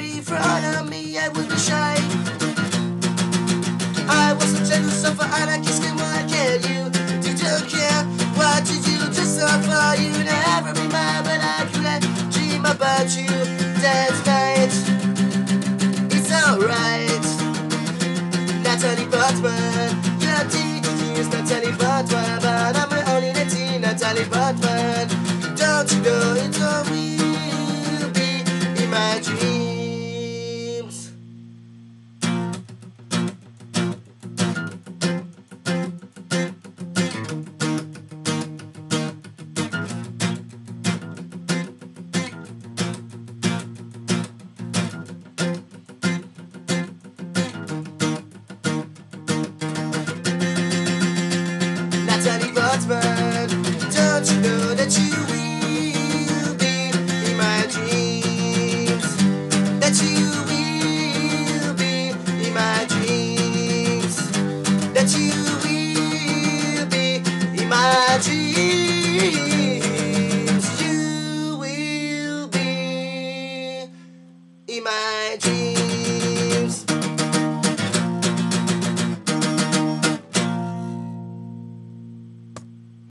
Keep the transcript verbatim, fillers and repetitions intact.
very proud of me, I would be shy. I was a gentle suffer, and I kissed him, why can't you? You don't care, why did you just suffer? You never remember, but I couldn't dream about you that night. It's alright, Natalie Portman. You're teaching is Natalie Portman, but I'm an only lady, Natalie Portman. Don't you know it's all me? Dream.